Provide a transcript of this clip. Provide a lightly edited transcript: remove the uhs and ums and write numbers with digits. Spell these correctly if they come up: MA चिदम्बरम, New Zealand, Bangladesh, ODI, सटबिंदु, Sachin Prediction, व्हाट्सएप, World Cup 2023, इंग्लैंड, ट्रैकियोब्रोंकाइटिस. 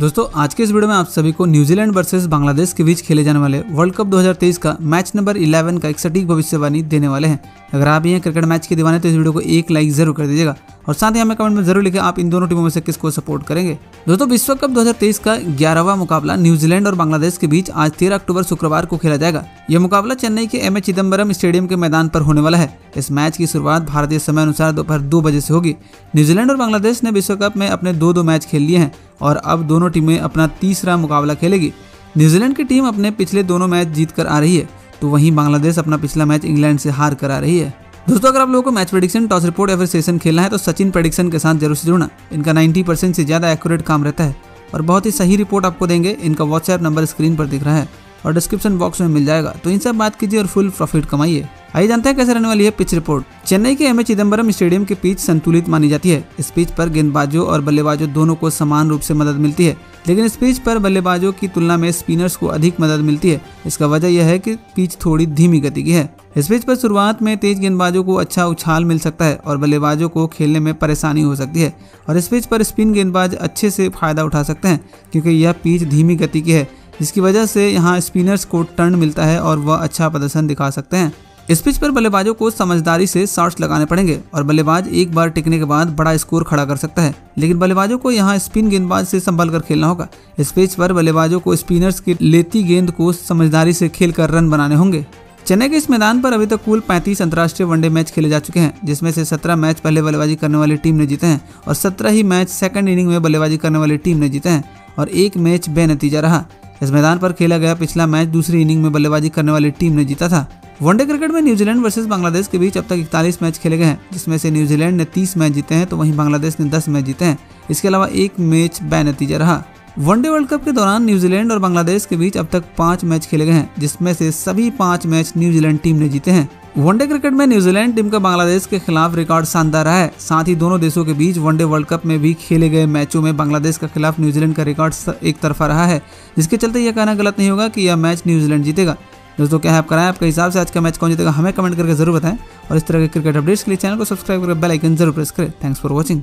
दोस्तों आज के इस वीडियो में आप सभी को न्यूजीलैंड वर्सेस बांग्लादेश के बीच खेले जाने वाले वर्ल्ड कप 2023 का मैच नंबर 11 का एक सटीक भविष्यवाणी देने वाले हैं। अगर आप ये क्रिकेट मैच के दीवाने तो इस वीडियो को एक लाइक जरूर कर दीजिएगा और साथ ही हमें कमेंट में जरूर लिखें आप इन दोनों टीमों में से किसको सपोर्ट करेंगे। दोस्तों विश्व कप 2023 का 11वां मुकाबला न्यूजीलैंड और बांग्लादेश के बीच आज 13 अक्टूबर शुक्रवार को खेला जाएगा। यह मुकाबला चेन्नई के MA चिदम्बरम स्टेडियम के मैदान पर होने वाला है। इस मैच की शुरुआत भारतीय समय अनुसार दोपहर 2 बजे से होगी। न्यूजीलैंड और बांग्लादेश ने विश्व कप में अपने 2-2 मैच खेल लिए हैं और अब दोनों टीमें अपना तीसरा मुकाबला खेलेगी। न्यूजीलैंड की टीम अपने पिछले दोनों मैच जीत कर आ रही है तो वहीं बांग्लादेश अपना पिछला मैच इंग्लैंड से हार कर आ रही है। दोस्तों अगर आप लोगों को मैच प्रेडिक्शन, टॉस रिपोर्ट या फिर सेशन खेलना है तो सचिन प्रेडिक्शन के साथ जरूर से जुड़ना। इनका 90% से ज़्यादा एक्यूरेट काम रहता है और बहुत ही सही रिपोर्ट आपको देंगे। इनका व्हाट्सएप नंबर स्क्रीन पर दिख रहा है और डिस्क्रिप्शन बॉक्स में मिल जाएगा, तो इनसे बात कीजिए और फुल प्रॉफिट कमाइए। आइए जानते हैं कैसे रहने वाली है पिच रिपोर्ट। चेन्नई के MA चिदम्बरम स्टेडियम की पिच संतुलित मानी जाती है। इस पिच पर गेंदबाजों और बल्लेबाजों दोनों को समान रूप से मदद मिलती है, लेकिन इस पिच पर बल्लेबाजों की तुलना में स्पिनर्स को अधिक मदद मिलती है। इसका वजह यह है कि पिच थोड़ी धीमी गति की है। इस पिच पर शुरुआत में तेज गेंदबाजों को अच्छा उछाल मिल सकता है और बल्लेबाजों को खेलने में परेशानी हो सकती है और इस पिच पर स्पिन गेंदबाज अच्छे से फायदा उठा सकते हैं क्योंकि यह पिच धीमी गति की है, जिसकी वजह से यहाँ स्पिनर्स को टर्न मिलता है और वह अच्छा प्रदर्शन दिखा सकते हैं। इस पिच पर बल्लेबाजों को समझदारी से शॉट्स लगाने पड़ेंगे और बल्लेबाज एक बार टिकने के बाद बड़ा स्कोर खड़ा कर सकता है, लेकिन बल्लेबाजों को यहाँ स्पिन गेंदबाज से संभल कर खेलना होगा। इस पिच पर बल्लेबाजों को स्पिनर्स की लेती गेंद को समझदारी से खेलकर रन बनाने होंगे। चेन्नई के इस मैदान पर अभी तक कुल 35 अंतर्राष्ट्रीय वनडे मैच खेले जा चुके हैं, जिसमें से 17 मैच पहले बल्लेबाजी करने वाली टीम ने जीते हैं और 17 ही मैच सेकंड इनिंग में बल्लेबाजी करने वाली टीम ने जीते हैं और एक मैच बेनतीजा रहा। इस मैदान पर खेला गया पिछला मैच दूसरी इनिंग में बल्लेबाजी करने वाली टीम ने जीता था। वनडे क्रिकेट में न्यूजीलैंड वर्सेस बांग्लादेश के बीच अब तक 41 मैच खेले गए हैं, जिसमें से न्यूजीलैंड ने 30 मैच जीते हैं तो वहीं बांग्लादेश ने 10 मैच जीते हैं। इसके अलावा एक मैच बेनतीजा रहा। वनडे वर्ल्ड कप के दौरान न्यूजीलैंड और बांग्लादेश के बीच अब तक 5 मैच खेले गए हैं, जिसमें से सभी 5 मैच न्यूजीलैंड टीम ने जीते हैं। वनडे क्रिकेट में न्यूजीलैंड टीम का बांग्लादेश के खिलाफ रिकॉर्ड शानदार रहा है। साथ ही दोनों देशों के बीच वनडे वर्ल्ड कप में भी खेले गए मैचों में बांग्लादेश के खिलाफ न्यूजीलैंड का रिकॉर्ड एक तरफा रहा है, जिसके चलते यह कहना गलत नहीं होगा कि यह मैच न्यूजीलैंड जीतेगा। दोस्तों क्या है आपका राय, आपके हिसाब से आज का मैच कौन जीतेगा हमें कमेंट करके जरूर बताएं और इस तरह के क्रिकेट अपडेट्स के लिए चैनल को सब्सक्राइब करके बेल आइकन जरूर प्रेस करें। Thanks for watching.